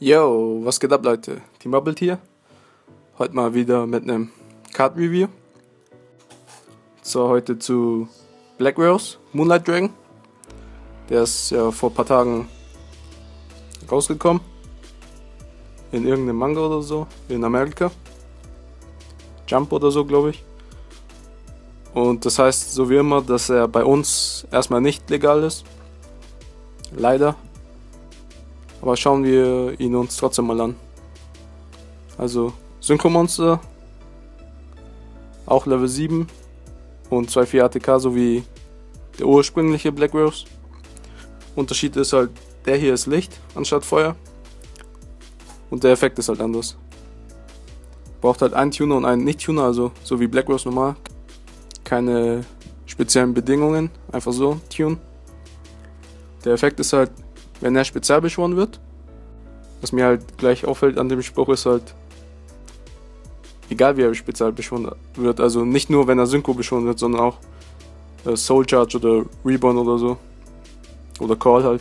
Yo, was geht ab, Leute? Team Bubble hier. Heute mal wieder mit einem Card Review. So, heute zu Black Rose Moonlight Dragon. Der ist ja vor ein paar Tagen rausgekommen. In irgendeinem Manga oder so, in Amerika. Jump oder so, glaube ich. Und das heißt, so wie immer, dass er bei uns erstmal nicht legal ist. Leider. Aber schauen wir ihn uns trotzdem mal an. Also Synchro-Monster, auch Level 7 und 2,4 ATK, sowie der ursprüngliche Black Rose. Unterschied ist halt, der hier ist Licht anstatt Feuer und der Effekt ist halt anders. Braucht halt einen Tuner und einen Nicht-Tuner, also so wie Black Rose normal. Keine speziellen Bedingungen, einfach so tunen. Der Effekt ist halt, wenn er spezial beschworen wird, was mir halt gleich auffällt an dem Spruch, ist halt, egal wie er spezial beschworen wird, also nicht nur wenn er Synchro beschworen wird, sondern auch Soul Charge oder Reborn oder so, oder Call halt.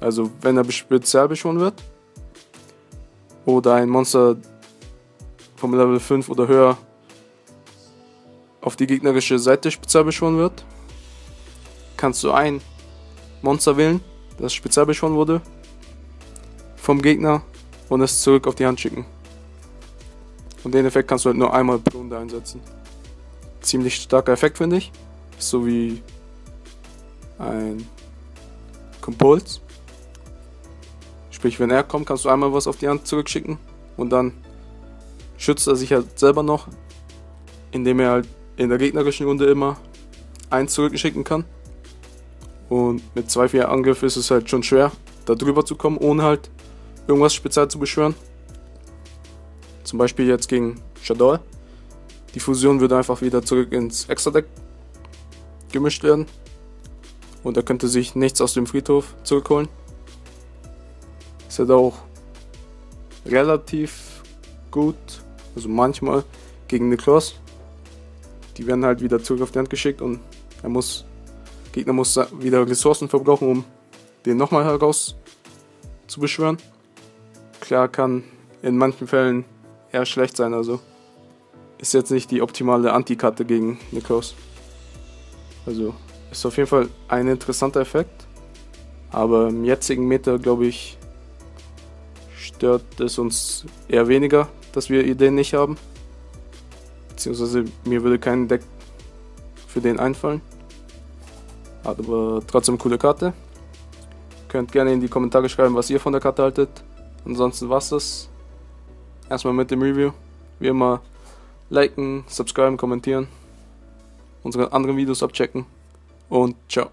Also wenn er spezial beschworen wird oder ein Monster vom Level 5 oder höher auf die gegnerische Seite spezial beschworen wird, kannst du ein Monster wählen, das spezial beschworen wurde vom Gegner, und es zurück auf die Hand schicken. Und den Effekt kannst du halt nur einmal pro Runde einsetzen. Ziemlich starker Effekt, finde ich. So wie ein Compuls. Sprich, wenn er kommt, kannst du einmal was auf die Hand zurückschicken und dann schützt er sich halt selber noch, indem er halt in der gegnerischen Runde immer eins zurückschicken kann. Und mit 2,4 Angriff ist es halt schon schwer, da drüber zu kommen, ohne halt irgendwas speziell zu beschwören. Zum Beispiel jetzt gegen Shaddoll. Die Fusion würde einfach wieder zurück ins Extra-Deck gemischt werden. Und er könnte sich nichts aus dem Friedhof zurückholen. Ist halt auch relativ gut, also manchmal, gegen eine Claws. Die werden halt wieder zurück auf die Hand geschickt und er muss... Gegner muss wieder Ressourcen verbrauchen, um den nochmal heraus zu beschwören. Klar, kann in manchen Fällen eher schlecht sein, also ist jetzt nicht die optimale Anti-Karte gegen Nikos. Also ist auf jeden Fall ein interessanter Effekt, aber im jetzigen Meta, glaube ich, stört es uns eher weniger, dass wir den nicht haben. Beziehungsweise mir würde kein Deck für den einfallen. Hat aber trotzdem eine coole Karte. Könnt gerne in die Kommentare schreiben, was ihr von der Karte haltet. Ansonsten war's das erstmal mit dem Review. Wie immer liken, subscriben, kommentieren, unsere anderen Videos abchecken und ciao.